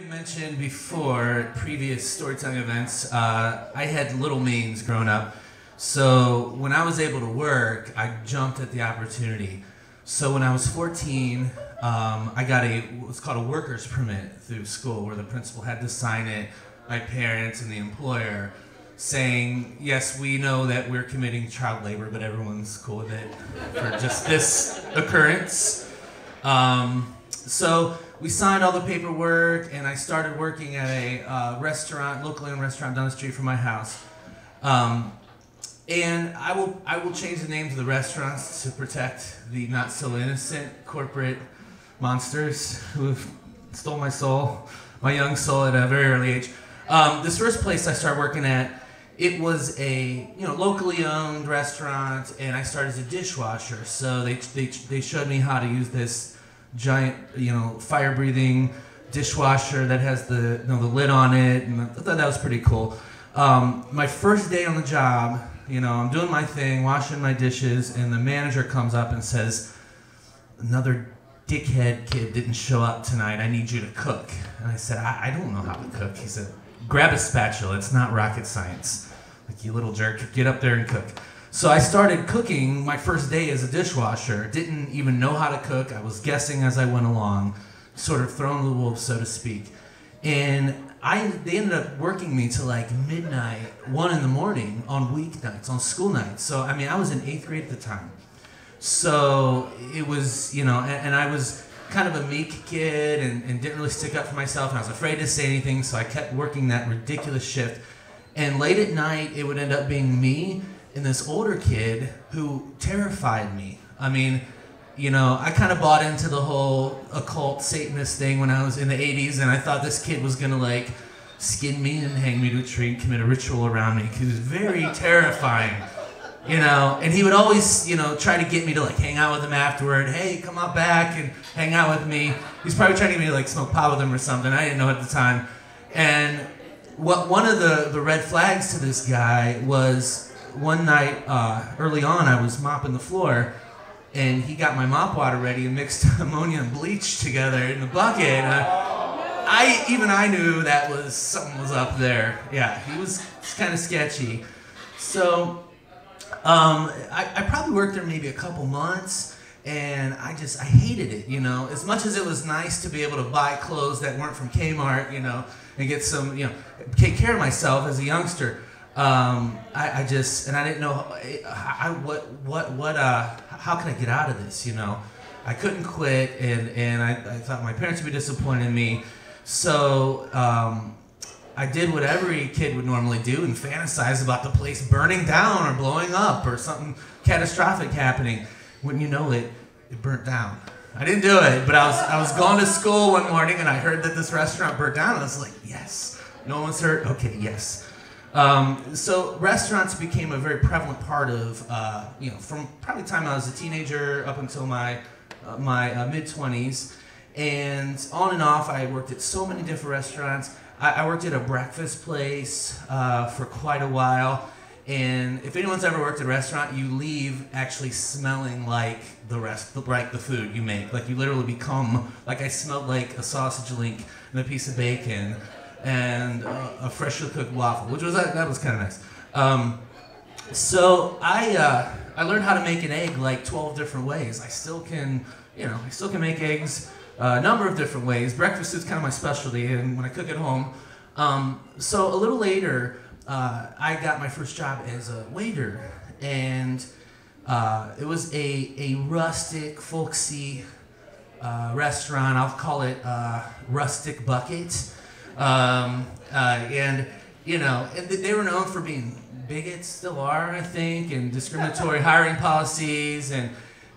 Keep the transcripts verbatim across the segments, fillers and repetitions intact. have mentioned before previous storytelling events, uh, I had little means growing up. So when I was able to work, I jumped at the opportunity. So when I was fourteen, um, I got a what's called a worker's permit through school, where the principal had to sign it, my parents and the employer, saying, yes, we know that we're committing child labor, but everyone's cool with it for just this occurrence. Um, so we signed all the paperwork, and I started working at a uh, restaurant, local and restaurant down the street from my house. Um, and I will, I will change the names of the restaurants to protect the not-so-innocent corporate monsters who have stole my soul, my young soul at a very early age. Um, this first place I started working at, it was a you know locally owned restaurant, and I started as a dishwasher. So they they they showed me how to use this giant you know fire breathing dishwasher that has the you know, the lid on it, and I thought that was pretty cool. Um, my first day on the job, you know I'm doing my thing, washing my dishes, and the manager comes up and says, "Another dickhead kid didn't show up tonight. I need you to cook." And I said, "I, I don't know how to cook." He said, "Grab a spatula, it's not rocket science. Like, you little jerk, get up there and cook." So I started cooking my first day as a dishwasher. Didn't even know how to cook. I was guessing as I went along, sort of thrown to the wolves, so to speak. And I, they ended up working me to like midnight, one in the morning on weeknights, on school nights. So, I mean, I was in eighth grade at the time. So it was, you know, and, and I was kind of a meek kid and, and didn't really stick up for myself, and I was afraid to say anything, so I kept working that ridiculous shift. And late at night, it would end up being me and this older kid who terrified me. I mean, you know, I kind of bought into the whole occult Satanist thing when I was in the eighties, and I thought this kid was gonna like skin me and hang me to a tree and commit a ritual around me, because it was very terrifying. You know, and he would always, you know, try to get me to like hang out with him afterward. "Hey, come on back and hang out with me." He's probably trying to get me to like smoke pot with him or something. I didn't know at the time. And what one of the, the red flags to this guy was, one night uh, early on, I was mopping the floor, and he got my mop water ready and mixed ammonia and bleach together in the bucket. And I, I even I knew that was something was up there. Yeah, he was kind of sketchy. So. Um, I, I probably worked there maybe a couple months, and I just, I hated it, you know. As much as it was nice to be able to buy clothes that weren't from Kmart, you know, and get some, you know, take care of myself as a youngster, um, I, I just, and I didn't know, I, I, what, what, what, uh, how can I get out of this, you know. I couldn't quit, and, and I, I thought my parents would be disappointed in me, so, um... I did what every kid would normally do and fantasize about the place burning down or blowing up or something catastrophic happening. Wouldn't you know it, it burnt down. I didn't do it, but I was, I was going to school one morning, and I heard that this restaurant burnt down, and I was like, yes, no one's hurt, okay, yes. Um, so restaurants became a very prevalent part of, uh, you know, from probably the time I was a teenager up until my, uh, my uh, mid-twenties, and on and off I worked at so many different restaurants. I worked at a breakfast place uh, for quite a while, and if anyone's ever worked at a restaurant, you leave actually smelling like the rest, like the food you make. Like, you literally become, like I smelled like a sausage link and a piece of bacon and uh, a freshly cooked waffle, which was, that was kind of nice. Um, so I, uh, I learned how to make an egg like twelve different ways. I still can, you know, I still can make eggs. A uh, number of different ways. Breakfast is kind of my specialty, and when I cook at home. Um, so a little later, uh, I got my first job as a waiter, and uh, it was a, a rustic, folksy uh, restaurant. I'll call it uh, Rustic Bucket. Um, uh, and, you know, and they were known for being bigots, still are, I think, and discriminatory hiring policies, and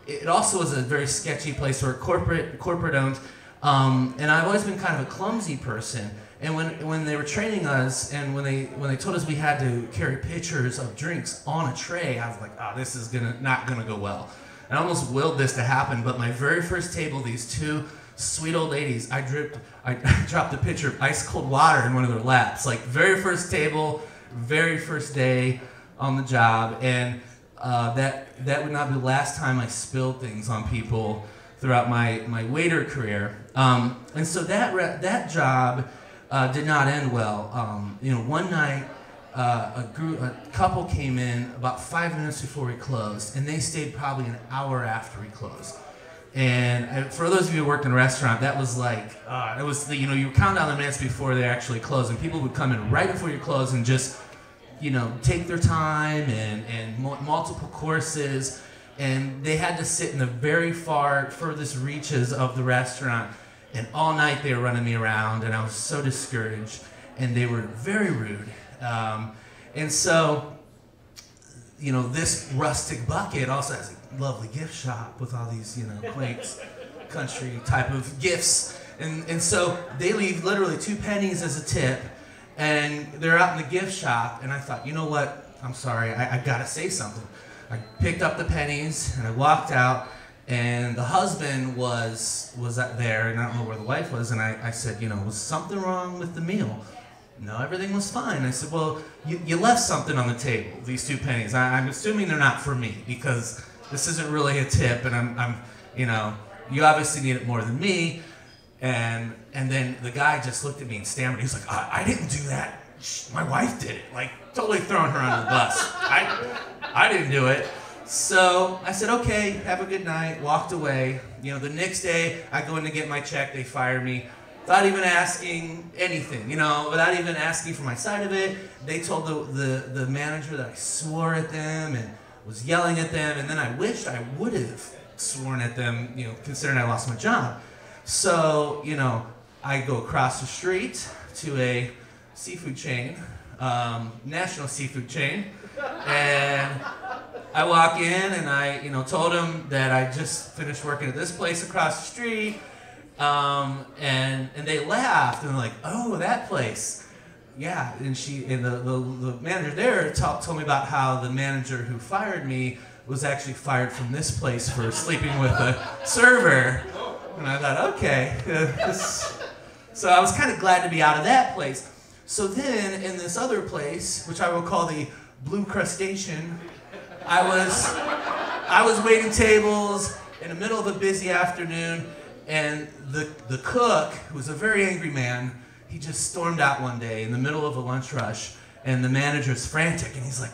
it also was a very sketchy place, or corporate, corporate owned, um, and I've always been kind of a clumsy person. And when when they were training us, and when they when they told us we had to carry pictures of drinks on a tray, I was like, oh, this is gonna not gonna go well. And I almost willed this to happen. But my very first table, these two sweet old ladies, I dripped, I dropped a pitcher of ice cold water in one of their laps. Like, very first table, very first day on the job, and. Uh, that, that would not be the last time I spilled things on people throughout my, my waiter career. Um, and so that re that job uh, did not end well. Um, you know, one night uh, a group, a couple came in about five minutes before we closed, and they stayed probably an hour after we closed. And I, for those of you who worked in a restaurant, that was like uh, it was the, you know, you count down the minutes before they actually closed, and people would come in right before you close and just, you know, take their time and and multiple courses, and they had to sit in the very far furthest reaches of the restaurant. And all night they were running me around, and I was so discouraged, and they were very rude. Um, and so, you know, this rustic bucket also has a lovely gift shop with all these, you know, quaint country type of gifts. And, and so they leave literally two pennies as a tip, and they're out in the gift shop, and I thought, you know what, I'm sorry, I, I gotta say something. I picked up the pennies, and I walked out, and the husband was was there, and I don't know where the wife was, and I, I said, you know, was something wrong with the meal? No, everything was fine. And I said, well, you, you left something on the table, these two pennies. I, I'm assuming they're not for me, because this isn't really a tip, and I'm, I'm, you know, you obviously need it more than me. And and then the guy just looked at me and stammered. He was like, I, I didn't do that. My wife did it. Like, totally throwing her under the bus. I, I didn't do it. So I said, okay, have a good night, walked away. You know, the next day, I go in to get my check, they fire me, without even asking anything, you know, without even asking for my side of it. They told the, the, the manager that I swore at them and was yelling at them, and then I wished I would have sworn at them, you know, considering I lost my job. So, you know, I go across the street to a seafood chain, um, national seafood chain, and I walk in and I, you know, told him that I just finished working at this place across the street, um, and and they laughed and they're like, "Oh, that place, yeah." And she and the the, the manager there talk, told me about how the manager who fired me was actually fired from this place for sleeping with a server, and I thought, okay, so I was kind of glad to be out of that place. So then in this other place, which I will call the Blue Crustacean, I was, I was waiting tables in the middle of a busy afternoon, and the, the cook, who was a very angry man, he just stormed out one day in the middle of a lunch rush, and the manager's frantic, and he's like,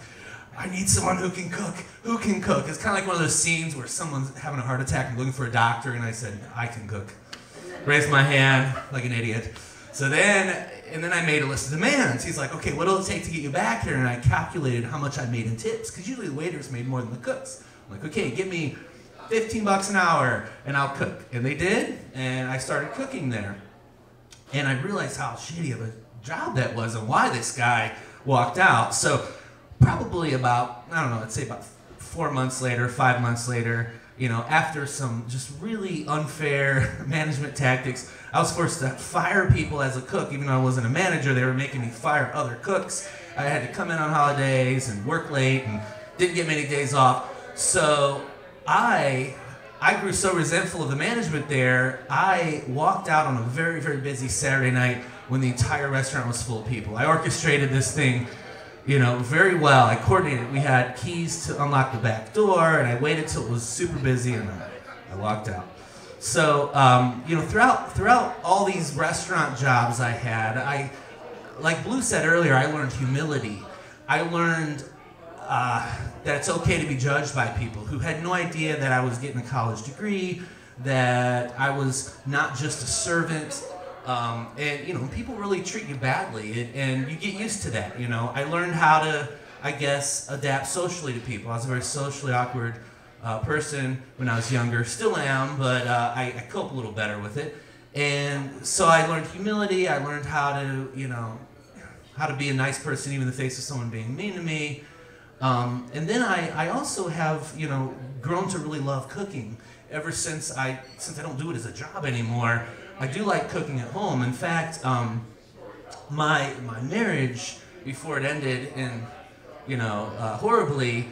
I need someone who can cook, who can cook? It's kind of like one of those scenes where someone's having a heart attack and looking for a doctor, and I said, I can cook. Raised my hand like an idiot. So then, and then I made a list of demands. He's like, okay, what'll it take to get you back here? And I calculated how much I made in tips, because usually the waiters made more than the cooks. I'm like, okay, give me fifteen bucks an hour and I'll cook. And they did, and I started cooking there. And I realized how shitty of a job that was and why this guy walked out. So probably about, I don't know, I'd say about four months later, five months later, you know, after some just really unfair management tactics, I was forced to fire people as a cook. Even though I wasn't a manager, they were making me fire other cooks. I had to come in on holidays and work late and didn't get many days off. So I, I grew so resentful of the management there, I walked out on a very, very busy Saturday night when the entire restaurant was full of people. I orchestrated this thing, you know, very well. I coordinated. We had keys to unlock the back door, and I waited till it was super busy, and I, I walked out. So, um, you know, throughout throughout all these restaurant jobs I had, I, like Blue said earlier, I learned humility. I learned uh, that it's okay to be judged by people who had no idea that I was getting a college degree, that I was not just a servant. Um, and, you know, people really treat you badly, and, and you get used to that, you know. I learned how to, I guess, adapt socially to people. I was a very socially awkward uh, person when I was younger. Still am, but uh, I, I cope a little better with it. And so I learned humility. I learned how to, you know, how to be a nice person even in the face of someone being mean to me. Um, and then I, I also have, you know, grown to really love cooking ever since I, since I don't do it as a job anymore. I do like cooking at home. In fact, um, my my marriage, before it ended in, you know, uh, horribly,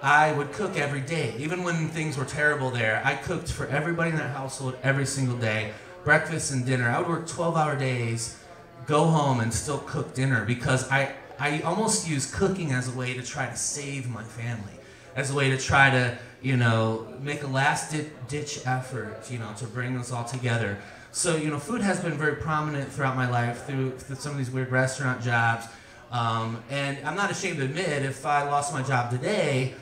I would cook every day. Even when things were terrible there, I cooked for everybody in that household every single day, breakfast and dinner. I would work twelve hour days, go home and still cook dinner, because I, I almost used cooking as a way to try to save my family, as a way to try to, you know, make a last-ditch effort, you know, to bring us all together. So, you know, food has been very prominent throughout my life through, through some of these weird restaurant jobs. Um, and I'm not ashamed to admit, if I lost my job today,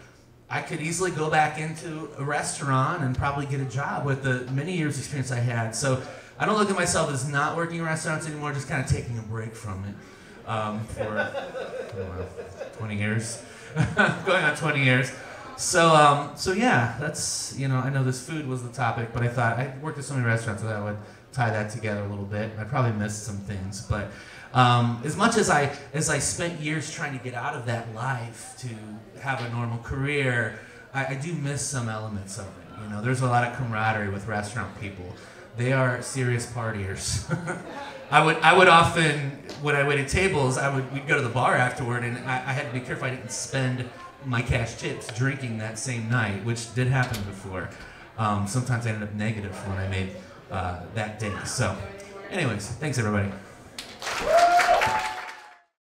I could easily go back into a restaurant and probably get a job with the many years experience I had. So I don't look at myself as not working in restaurants anymore, just kind of taking a break from it um, for know, twenty years, going on twenty years. So, um, so yeah, that's, you know, I know this food was the topic, but I thought, I worked at so many restaurants that I would tie that together a little bit. I probably missed some things, but um, as much as I, as I spent years trying to get out of that life to have a normal career, I, I do miss some elements of it. You know, there's a lot of camaraderie with restaurant people. They are serious partiers. I would, I would often, when I waited tables, I would, we'd go to the bar afterward, and I, I had to be careful I didn't spend my cash tips drinking that same night, which did happen before. Um, sometimes I ended up negative when I made uh, that day. So anyways, thanks everybody.